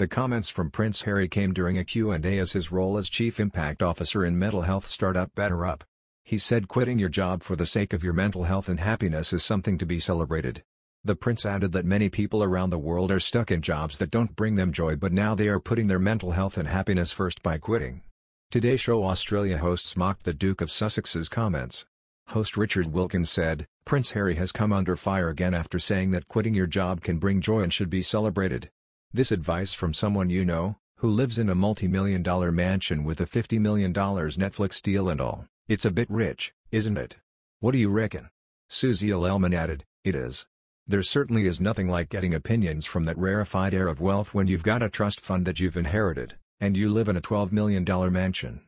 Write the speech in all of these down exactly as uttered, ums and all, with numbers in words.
The comments from Prince Harry came during a Q and A as his role as Chief Impact Officer in mental health startup BetterUp. He said quitting your job for the sake of your mental health and happiness is something to be celebrated. The prince added that many people around the world are stuck in jobs that don't bring them joy, but now they are putting their mental health and happiness first by quitting. Today Show Australia hosts mocked the Duke of Sussex's comments. Host Richard Wilkins said, "Prince Harry has come under fire again after saying that quitting your job can bring joy and should be celebrated. This advice from someone you know, who lives in a multi-million dollar mansion with a fifty million dollar Netflix deal and all, it's a bit rich, isn't it? What do you reckon?" Susie L. Ellman added, "It is. There certainly is nothing like getting opinions from that rarefied air of wealth when you've got a trust fund that you've inherited, and you live in a twelve million dollar mansion."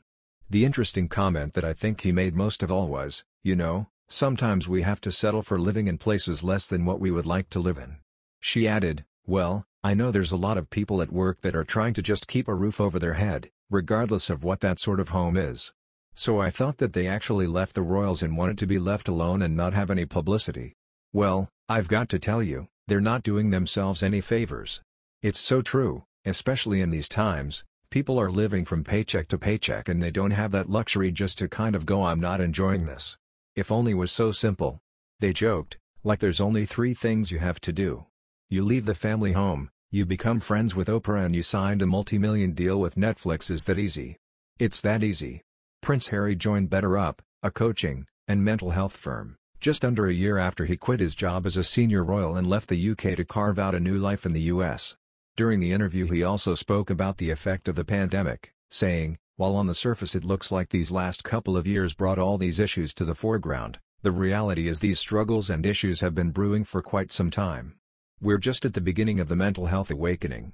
The interesting comment that I think he made most of all was, "You know, sometimes we have to settle for living in places less than what we would like to live in." She added, "Well, I know there's a lot of people at work that are trying to just keep a roof over their head, regardless of what that sort of home is. So I thought that they actually left the royals and wanted to be left alone and not have any publicity. Well, I've got to tell you, they're not doing themselves any favors. It's so true, especially in these times, people are living from paycheck to paycheck and they don't have that luxury just to kind of go, 'I'm not enjoying this.' If only was so simple." They joked, like there's only three things you have to do. You leave the family home, you become friends with Oprah, and you signed a multi-million deal with Netflix. Is that easy? It's that easy. Prince Harry joined BetterUp, a coaching and mental health firm, just under a year after he quit his job as a senior royal and left the U K to carve out a new life in the U S. During the interview he also spoke about the effect of the pandemic, saying, "While on the surface it looks like these last couple of years brought all these issues to the foreground, the reality is these struggles and issues have been brewing for quite some time. We're just at the beginning of the mental health awakening.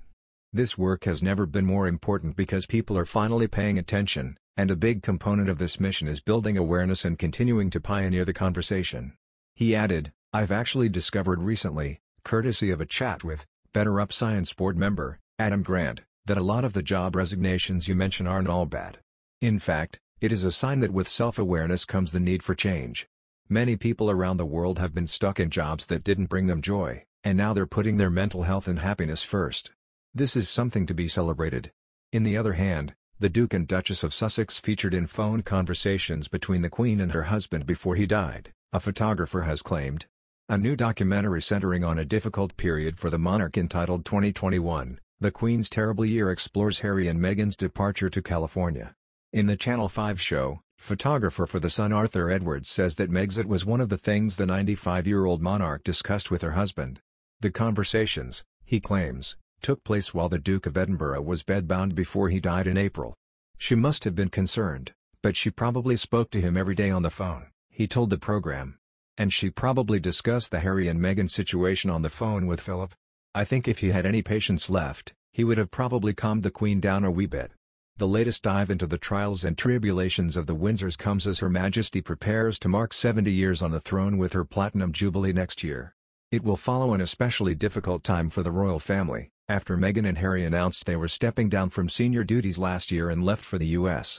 This work has never been more important because people are finally paying attention, and a big component of this mission is building awareness and continuing to pioneer the conversation." He added, "I've actually discovered recently, courtesy of a chat with BetterUp Science Board member, Adam Grant, that a lot of the job resignations you mention aren't all bad. In fact, it is a sign that with self-awareness comes the need for change. Many people around the world have been stuck in jobs that didn't bring them joy, and now they're putting their mental health and happiness first. This is something to be celebrated." On the other hand, the Duke and Duchess of Sussex featured in phone conversations between the Queen and her husband before he died, a photographer has claimed. A new documentary centering on a difficult period for the monarch entitled twenty twenty-one, The Queen's Terrible Year, explores Harry and Meghan's departure to California. In the Channel five show, photographer for The Sun Arthur Edwards says that Meg's it was one of the things the ninety-five-year-old monarch discussed with her husband. The conversations, he claims, took place while the Duke of Edinburgh was bedbound before he died in April. "She must have been concerned, but she probably spoke to him every day on the phone," he told the program. "And she probably discussed the Harry and Meghan situation on the phone with Philip. I think if he had any patience left, he would have probably calmed the Queen down a wee bit." The latest dive into the trials and tribulations of the Windsors comes as Her Majesty prepares to mark seventy years on the throne with her Platinum Jubilee next year. It will follow an especially difficult time for the royal family, after Meghan and Harry announced they were stepping down from senior duties last year and left for the U S